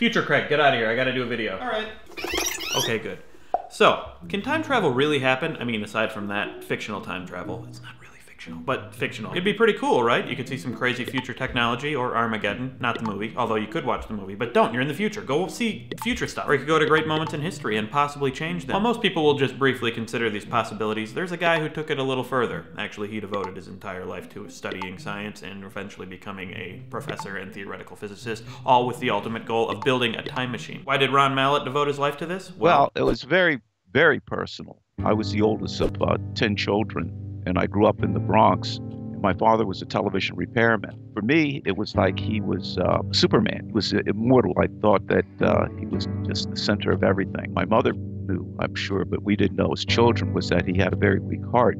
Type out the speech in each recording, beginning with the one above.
Future Craig, get out of here. I gotta do a video. All right. Okay, good. So, can time travel really happen? I mean, aside from that fictional time travel, it's not really fictional, but fictional. It'd be pretty cool, right? You could see some crazy future technology, or Armageddon, not the movie, although you could watch the movie, but don't, you're in the future. Go see future stuff. Or you could go to great moments in history and possibly change them. While most people will just briefly consider these possibilities, there's a guy who took it a little further. Actually, he devoted his entire life to studying science and eventually becoming a professor and theoretical physicist, all with the ultimate goal of building a time machine. Why did Ron Mallett devote his life to this? Well, it was very, very personal. I was the oldest of 10 children. And I grew up in the Bronx. My father was a television repairman. For me, it was like he was Superman. He was immortal. I thought that he was just the center of everything. My mother knew, I'm sure, but we didn't know as children, was that he had a very weak heart.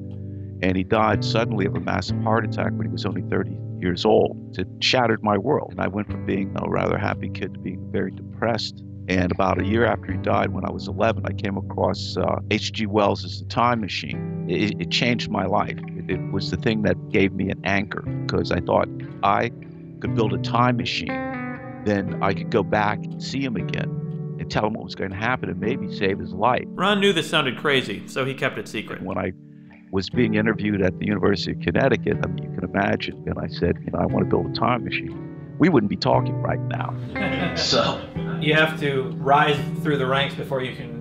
And he died suddenly of a massive heart attack when he was only 30 years old. It shattered my world. And I went from being a rather happy kid to being very depressed. And about a year after he died, when I was 11, I came across H.G. Wells' The Time Machine. It changed my life. It was the thing that gave me an anchor, because I thought I could build a time machine, then I could go back and see him again and tell him what was going to happen and maybe save his life. Ron knew this sounded crazy, so he kept it secret. When I was being interviewed at the University of Connecticut, I mean, you can imagine, and I said, you know, I want to build a time machine. We wouldn't be talking right now. So you have to rise through the ranks before you can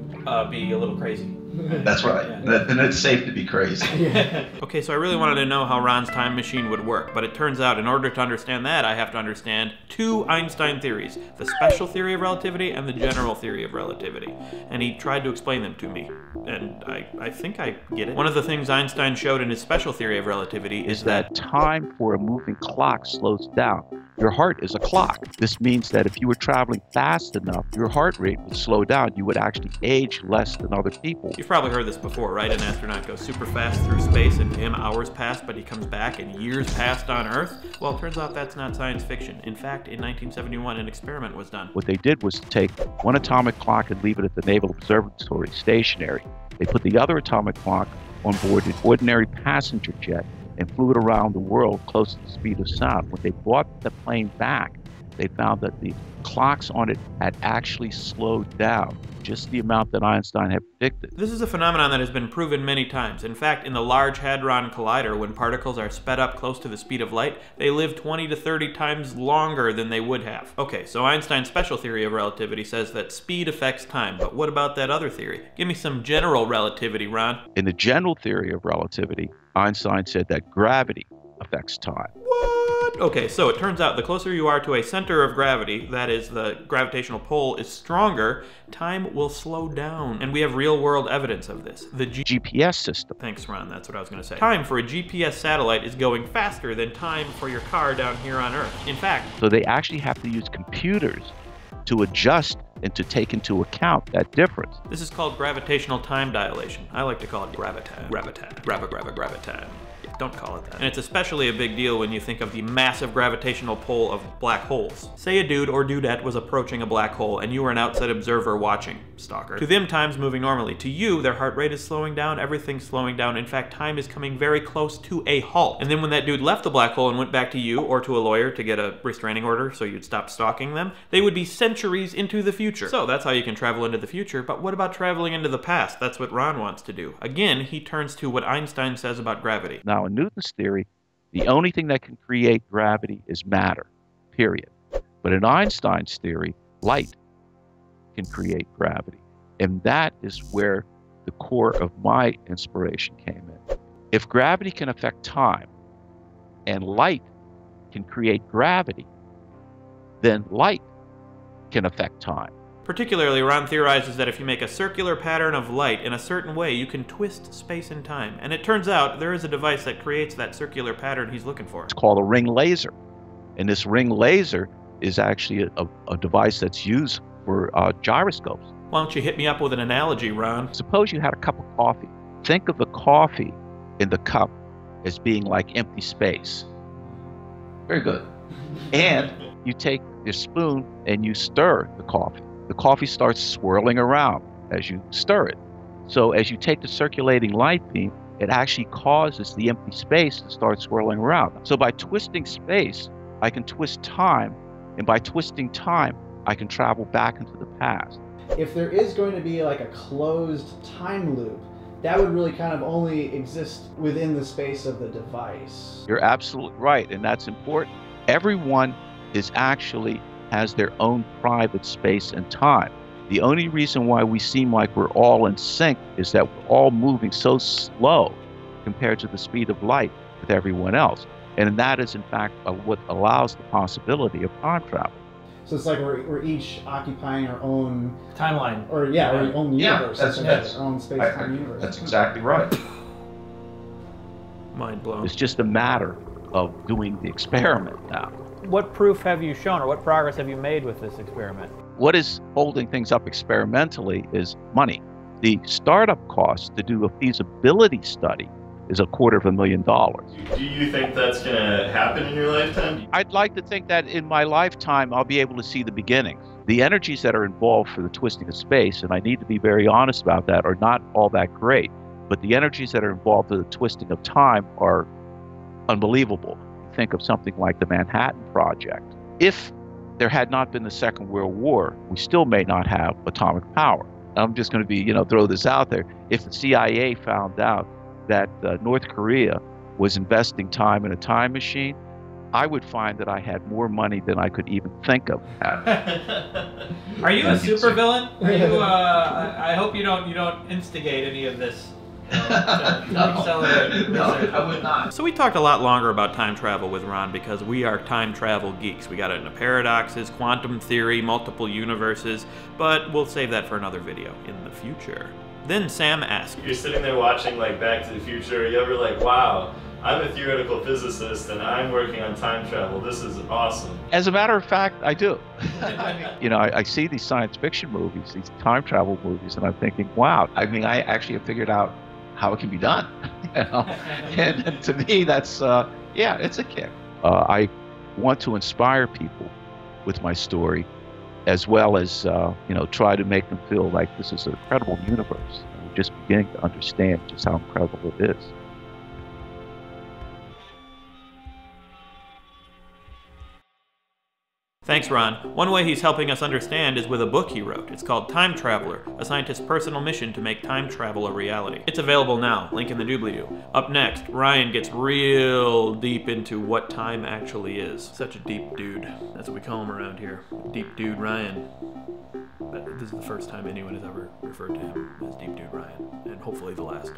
be a little crazy. That's right. Yeah. And it's safe to be crazy. Yeah. Okay, so I really wanted to know how Ron's time machine would work, but it turns out in order to understand that, I have to understand two Einstein theories, the special theory of relativity and the general theory of relativity. And he tried to explain them to me, and I think I get it. One of the things Einstein showed in his special theory of relativity is that time for a moving clock slows down. Your heart is a clock. This means that if you were traveling fast enough, your heart rate would slow down. You would actually age less than other people. You've probably heard this before, right? An astronaut goes super fast through space and to him hours pass, but he comes back and years passed on Earth. Well, it turns out that's not science fiction. In fact, in 1971, an experiment was done. What they did was take one atomic clock and leave it at the Naval Observatory stationary. They put the other atomic clock on board an ordinary passenger jet and flew it around the world close to the speed of sound. When they brought the plane back, they found that the clocks on it had actually slowed down, just the amount that Einstein had predicted. This is a phenomenon that has been proven many times. In fact, in the Large Hadron Collider, when particles are sped up close to the speed of light, they live 20 to 30 times longer than they would have. Okay, so Einstein's special theory of relativity says that speed affects time, but what about that other theory? Give me some general relativity, Ron. In the general theory of relativity, Einstein said that gravity affects time. What? Okay, so it turns out the closer you are to a center of gravity, that is, the gravitational pull is stronger, time will slow down. And we have real-world evidence of this. The GPS system. Thanks, Ron, that's what I was gonna say. Time for a GPS satellite is going faster than time for your car down here on Earth, in fact. So they actually have to use computers to adjust and to take into account that difference. This is called gravitational time dilation. I like to call it gravitime. Gravitime. Gravitime. Don't call it that. And it's especially a big deal when you think of the massive gravitational pull of black holes. Say a dude or dudette was approaching a black hole and you were an outside observer watching, stalker. To them, time's moving normally. To you, their heart rate is slowing down, everything's slowing down. In fact, time is coming very close to a halt. And then when that dude left the black hole and went back to you or to a lawyer to get a restraining order so you'd stop stalking them, they would be centuries into the future. So that's how you can travel into the future, but what about traveling into the past? That's what Ron wants to do. Again, he turns to what Einstein says about gravity. Now, in Newton's theory, the only thing that can create gravity is matter, period. But in Einstein's theory, light can create gravity. And that is where the core of my inspiration came in. If gravity can affect time and light can create gravity, then light can affect time. Particularly, Ron theorizes that if you make a circular pattern of light in a certain way, you can twist space and time. And it turns out there is a device that creates that circular pattern he's looking for. It's called a ring laser. And this ring laser is actually a device that's used for gyroscopes. Why don't you hit me up with an analogy, Ron? Suppose you had a cup of coffee. Think of the coffee in the cup as being like empty space. Very good. And you take your spoon and you stir the coffee. The coffee starts swirling around as you stir it. So as you take the circulating light beam, it actually causes the empty space to start swirling around. So by twisting space, I can twist time, and by twisting time, I can travel back into the past. If there is going to be like a closed time loop, that would really kind of only exist within the space of the device. You're absolutely right, and that's important. Everyone is actually has their own private space and time. The only reason why we seem like we're all in sync is that we're all moving so slow compared to the speed of light with everyone else. And that is, in fact, what allows the possibility of time travel. So it's like we're each occupying our own timeline. Or, yeah, our own universe. Yeah, that's our own space-time universe. That's exactly right. Mind blown. It's just a matter of doing the experiment now. What proof have you shown, or what progress have you made with this experiment? What is holding things up experimentally is money. The startup cost to do a feasibility study is $250,000. Do you think that's going to happen in your lifetime? I'd like to think that in my lifetime, I'll be able to see the beginnings. The energies that are involved for the twisting of space, and I need to be very honest about that, are not all that great. But the energies that are involved for the twisting of time are unbelievable. Think of something like the Manhattan Project. If there had not been the Second World War, we still may not have atomic power. I'm just going to be, throw this out there. If the CIA found out that North Korea was investing time in a time machine, I would find that I had more money than I could even think of. Are you a supervillain? I hope you don't instigate any of this. No, I would not. So we talked a lot longer about time travel with Ron because we are time travel geeks. We got into paradoxes, quantum theory, multiple universes, but we'll save that for another video in the future. Then Sam asked, you're sitting there watching like Back to the Future, you ever like, wow, I'm a theoretical physicist and I'm working on time travel, this is awesome? As a matter of fact, I do. I see these science fiction movies, these time travel movies, and I'm thinking, wow, I actually have figured out how it can be done. And to me, that's, yeah, it's a kick. I want to inspire people with my story, as well as, try to make them feel like this is an incredible universe. We're just beginning to understand just how incredible it is. Thanks, Ron. One way he's helping us understand is with a book he wrote. It's called Time Traveler, a scientist's personal mission to make time travel a reality. It's available now, link in the doobly-doo. Up next, Ryan gets real deep into what time actually is. Such a deep dude. That's what we call him around here. Deep Dude Ryan. But this is the first time anyone has ever referred to him as Deep Dude Ryan, and hopefully the last.